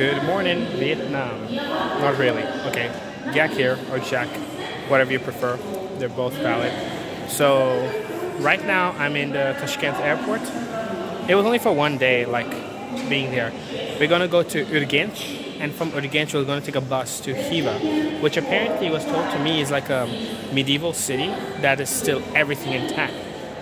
Good morning, Vietnam. Not really. Okay. Ghjak here, or Ghjak, whatever you prefer. They're both valid. So, right now I'm in the Tashkent airport. It was only for one day, like, being there. We're gonna go to Urgench, and from Urgench we're gonna take a bus to Khiva, which apparently was told to me is like a medieval city that is still everything intact.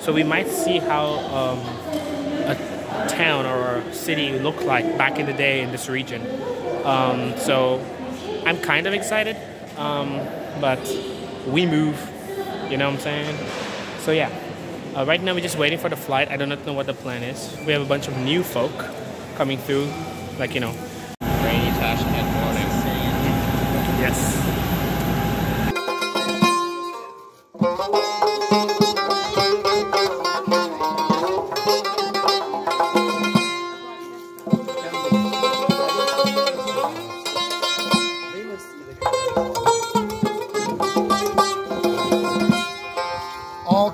So we might see how a town or a city looked like back in the day in this region. So I'm kind of excited, but we move, you know what I'm saying? So yeah, right now we're just waiting for the flight. I do not know what the plan is. We have a bunch of new folk coming through, like, you know. Rainy Tashkent morning. Yes.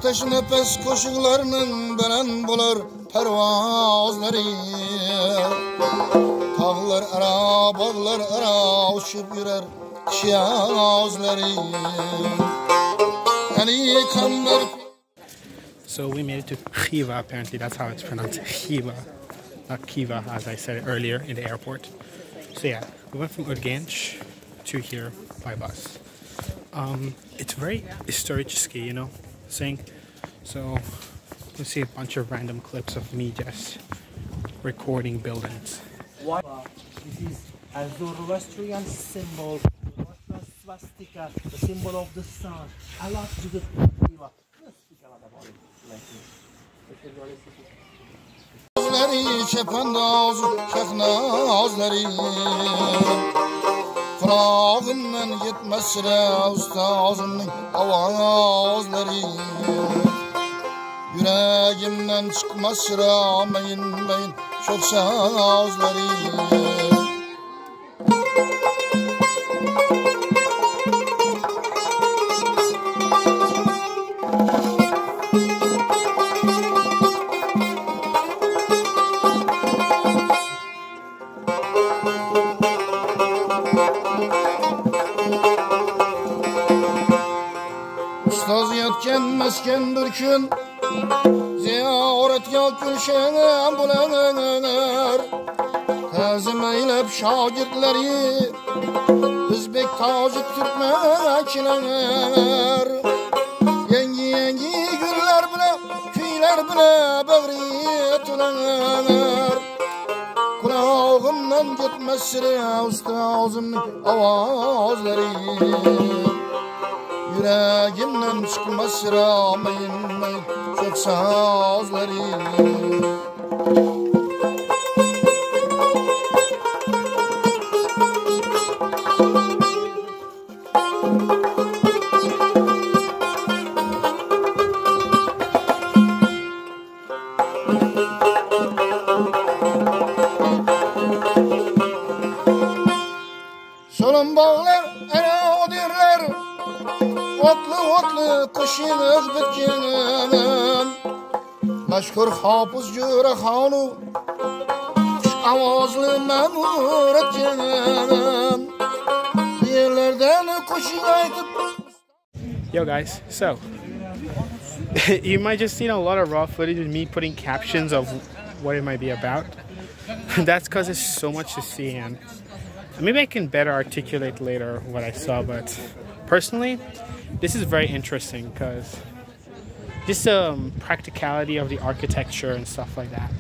Ateş nefes koşuklarının beren bulur pervazları Tağlar ara, bağlar ara, uçup yürer şiazları Ali kanlar So we made it to Khiva, apparently that's how it's pronounced, Khiva, not Khiva as I said earlier in the airport. So yeah, we went from Urgench to here by bus. It's very historic-ski, you know? So you'll see a bunch of random clips of me just recording buildings. What? This is a Zoroastrian symbol, a swastika, the symbol of the sun. A lot to the Khiva. Let's speak a lot about it like this. Ağzımdan gitmesine usta ağzımın havan ağızları Yüreğimden çıkmasına meyin meyin çöksen ağızları Ustoz yatgan maskan bir kun ziyoratga kelishim bilanar Ta'zim aylab shogirdlari O'zbek tojik turkmanchilar Yangi yangi gullar bilan kuylar bilan bag'riga tulanar Qulog'imdan ketmasin ustozimning ovozlari Yüreğimden çıkması rağmen çok sazlarım Solun bağlar ana odirler Otlu otlu kuşiniz bitkinim Meşhur hafız yüre hanu Kuş avazlı memur etkinim Yerlerden kuşu aytıp Yo guys, so you might just see a lot of raw footage of me putting captions of what it might be about. That's because there's so much to see and maybe I can better articulate later what I saw, but personally, this is very interesting because just practicality of the architecture and stuff like that.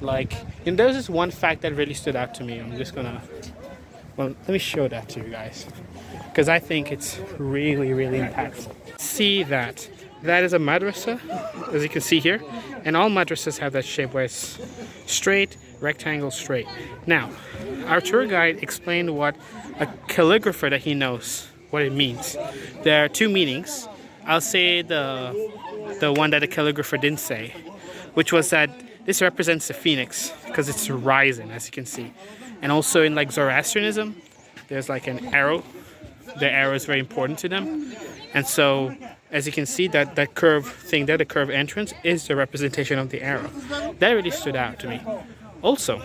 Like, and there's this one fact that really stood out to me. I'm just gonna, well, let me show that to you guys because I think it's really, really impactful. See that? That is a madrasa, as you can see here, and all madrasas have that shape where it's straight, rectangle, straight. Now, our tour guide explained what a calligrapher that he knows. What it means. There are two meanings. I'll say the one that the calligrapher didn't say, which was that this represents the phoenix because it's rising, as you can see. And also in like Zoroastrianism, there's like an arrow. The arrow is very important to them. And so, as you can see, that curve thing there, the curve entrance, is the representation of the arrow. That really stood out to me. Also,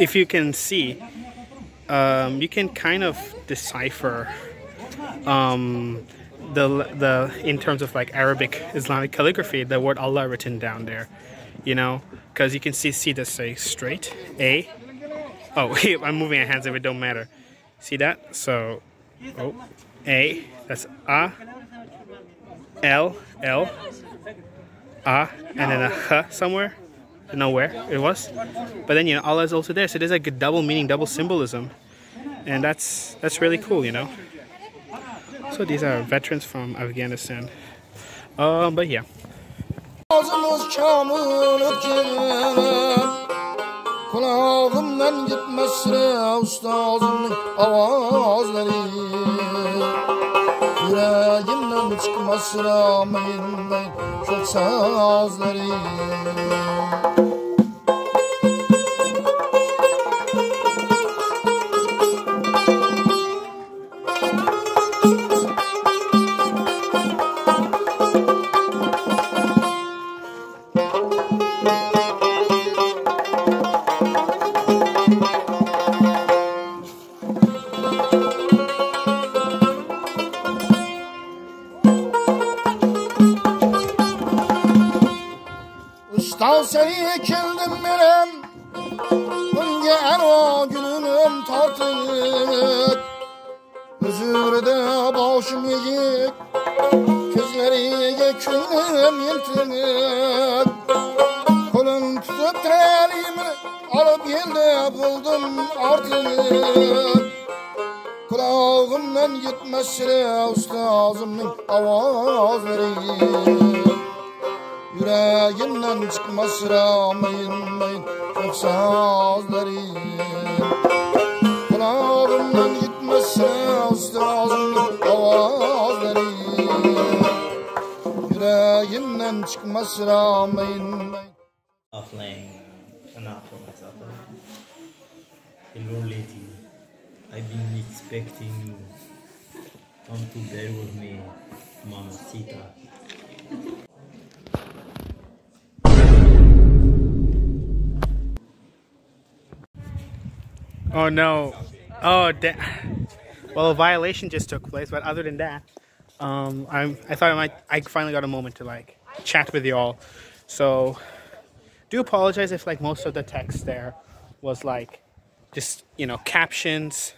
if you can see, you can kind of decipher the in terms of like Arabic Islamic calligraphy, the word Allah written down there, you know, because you can see that say straight A. Oh, I'm moving my hands if it don't matter. See that? So, oh, A. That's A. L. L. A. And then a H somewhere. I don't know where it was. But then, you know, Allah is also there. So there's like a double meaning, double symbolism. And that's really cool, you know. So these are veterans from Afghanistan. But yeah. Kulağımdan gitmese ustazın avazları Yüreğimden çıkmasına meyilme çok sazları Hello lady, I've been expecting you. Come to bed with me, mamacita. Oh no. Oh damn. Well, a violation just took place, but other than that, I thought I finally got a moment to like chat with y'all. So do apologize if like most of the text there was like just, you know, captions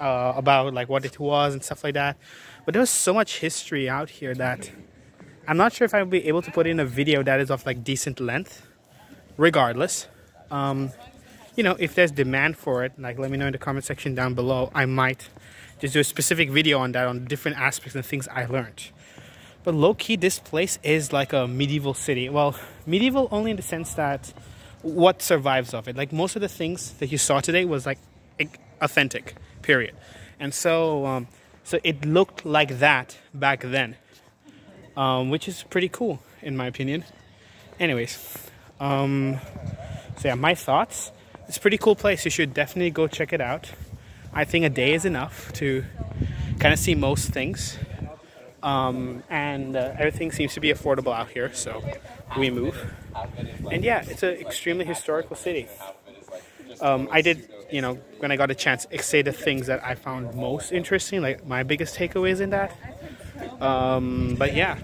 about like what it was and stuff like that. But there was so much history out here that I'm not sure if I'll be able to put in a video that is of like decent length. Regardless, you know, if there's demand for it, like let me know in the comment section down below. I might just do a specific video on that, on different aspects and things I learned. But low-key, this place is like a medieval city. Well, medieval only in the sense that what survives of it. Like most of the things that you saw today was like authentic, period. And so so it looked like that back then, which is pretty cool in my opinion. Anyways, so yeah, my thoughts. It's a pretty cool place. You should definitely go check it out. I think a day is enough to kind of see most things. Everything seems to be affordable out here, so we move. And yeah, it's an extremely historical city. I did, you know, when I got a chance, say the things that I found most interesting, like my biggest takeaways in that. But yeah.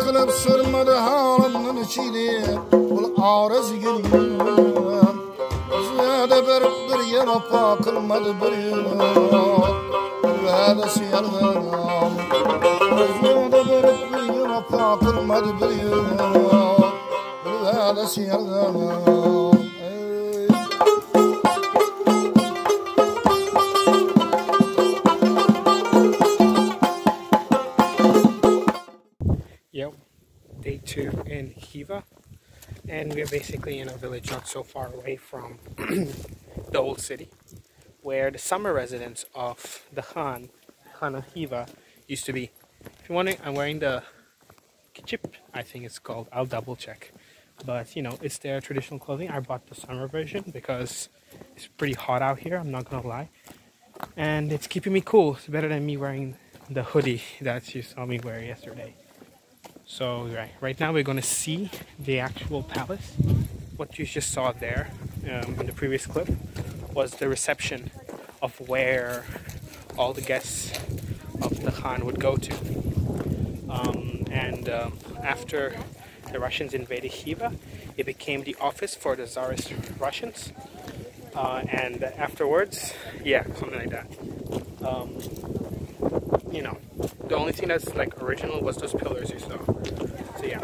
qilib so'rmadi halimni ichida ul oriz gulgul o'zida bir yaroqo qilmadi bir yo'l va'da suyalg'anom o'zida bir yaroqo qilmadi bir yo'l va'da suyalg'anom Day 2 in Khiva, and we're basically in a village not so far away from the old city, where the summer residence of the Khan of Khiva used to be. If you want it, I'm wearing the kichip, I think it's called. I'll double check, but you know, it's their traditional clothing. I bought the summer version because it's pretty hot out here, I'm not gonna lie, and it's keeping me cool. It's better than me wearing the hoodie that you saw me wear yesterday. So right now we're going to see the actual palace. What you just saw there in the previous clip was the reception of where all the guests of the Khan would go to. After the Russians invaded Khiva, it became the office for the Tsarist Russians. And afterwards, yeah, something like that. You know, the only thing that's like original was those pillars you saw. So yeah.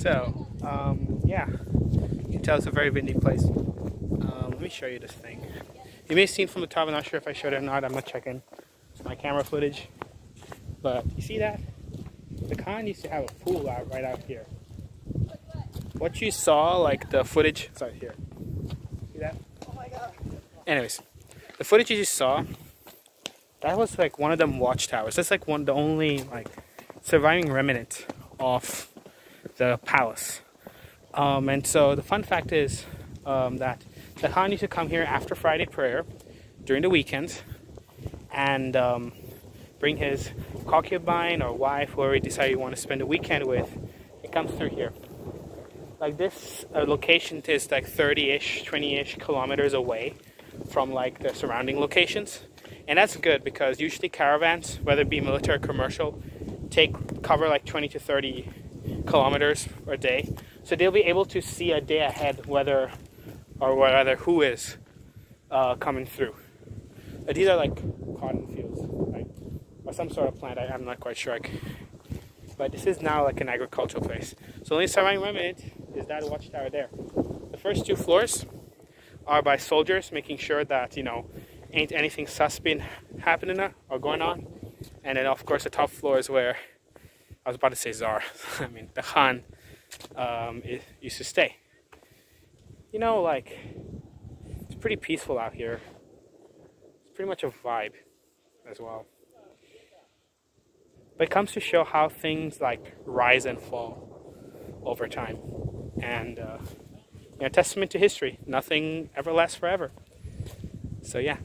So, yeah, you can tell it's a very windy place. Let me show you this thing. You may have seen from the top, I'm not sure if I showed it or not, I'm not checking my camera footage. But you see that? The Khan used to have a pool out right out here. What you saw, like the footage, it's out here. See that? Oh my god. Anyways, the footage you just saw, that was like one of them watchtowers. That's like one of the only like surviving remnant of the palace. And so the fun fact is that the Khan used to come here after Friday prayer during the weekends and bring his concubine or wife, whoever you decide you want to spend the weekend with. It comes through here. Like this location is like 30-ish, 20-ish kilometers away from like the surrounding locations. And that's good because usually caravans, whether it be military or commercial, cover like 20 to 30 kilometers a day, so they'll be able to see a day ahead whether who is coming through. These are like cotton fields, right? Or some sort of plant. I'm not quite sure. But this is now like an agricultural place. So the only surviving remnant is that watchtower there. The first two floors are by soldiers making sure that, you know, ain't anything sus been happening or going on. And then of course the top floor is where I was about to say Tsar. I mean, the Khan used to stay. You know, like, it's pretty peaceful out here. It's pretty much a vibe as well. But it comes to show how things, like, rise and fall over time. And, you know, testament to history. Nothing ever lasts forever. So, yeah.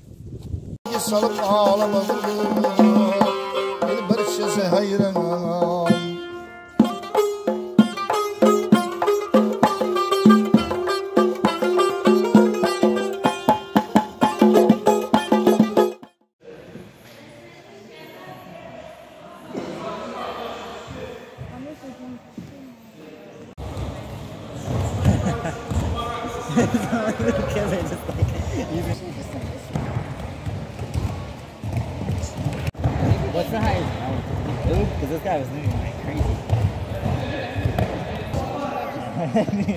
What's the highest mountain? Oops, because this guy was moving like crazy. There's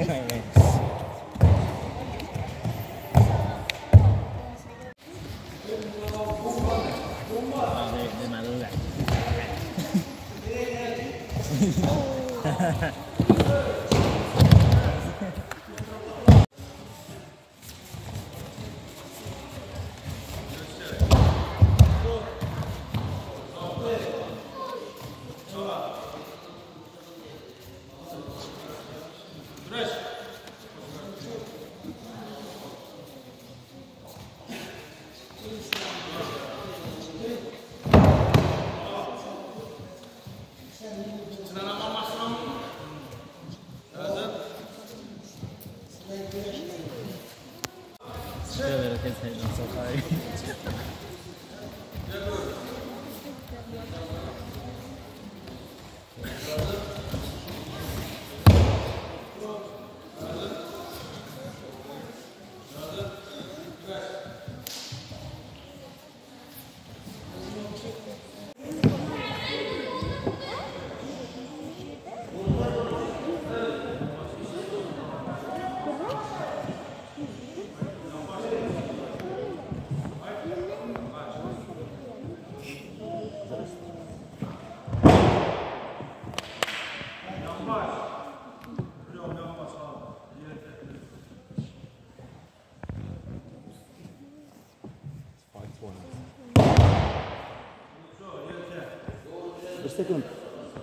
my little guy. Kurash!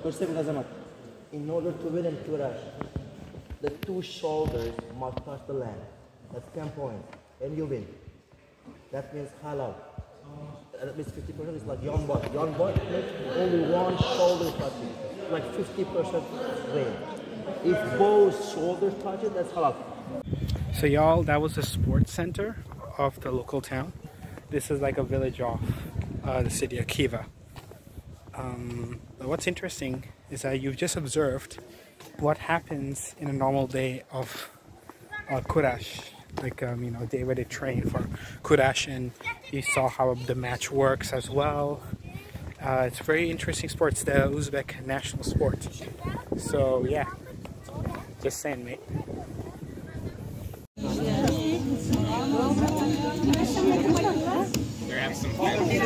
Per second, Azamat. In order to win in Kurash, the two shoulders must touch the land. That's 10 points, and you win. That means halal. That means 50% is like Yonbot. Yonbot, only one shoulder touches. Like 50% win. If both shoulders touch it, that's halal. So y'all, that was the sports center of the local town. This is like a village off the city of Khiva. What's interesting is that you've just observed what happens in a normal day of Kurash, like a day where they train for Kurash, and you saw how the match works as well. It's very interesting sports, the Uzbek national sport. So yeah, just saying, mate. There have some wait.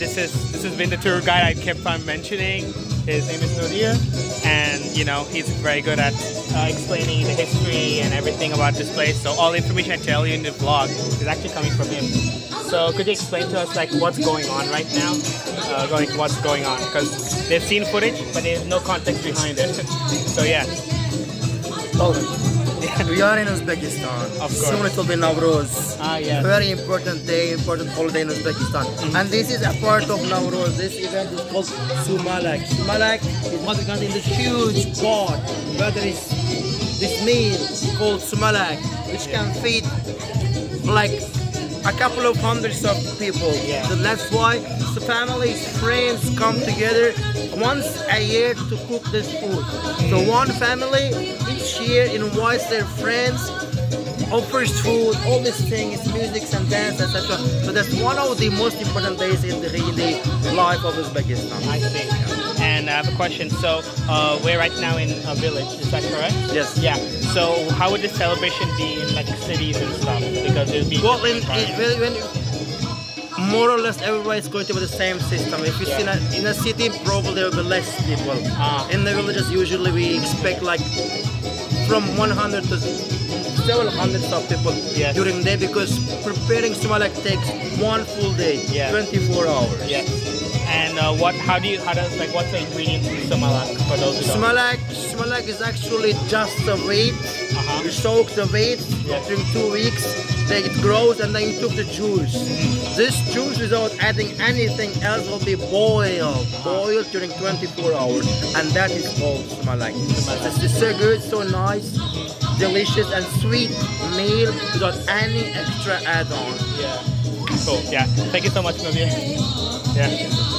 This has been the tour guide I kept on mentioning. His name is Nadir, and he's very good at explaining the history and everything about this place. So all the information I tell you in the vlog is actually coming from him. So could you explain to us like what's going on right now? What's going on? Because they've seen footage, but there's no context behind it. So yeah. We are in Uzbekistan. Of course. Soon it will be Navroz. Yes. Very important day, important holiday in Uzbekistan. And this is a part of Navroz. This event is called Sumalak. Sumalak is what we got in this huge pot. Where there is this meal called Sumalak, which can feed like a couple of hundreds of people. So that's why the families, friends come together once a year to cook this food. So one family each year invites their friends, offers food, all these things, music and dance, etc. So that's one of the most important days in the life of Uzbekistan. I think. And I have a question. So we're right now in a village, is that correct? Yes. Yeah. So how would the celebration be in like cities and stuff? Because it would be more or less everywhere is going to be the same system. If you see in a city, probably there will be less people. In the villages, usually we expect like from 100 to several hundreds of people during the day, because preparing Sumalak takes one full day, 24 hours. And what's the ingredients in Sumalak for those who don't know? Sumalak is actually just the wheat. You soak the wheat during 2 weeks, then it grows, and then you took the juice. This juice, without adding anything else, will be boiled during 24 hours, and that is called Sumalak. It's so good, so nice, delicious, and sweet meal without any extra add-on. Cool. Thank you so much, Nadir.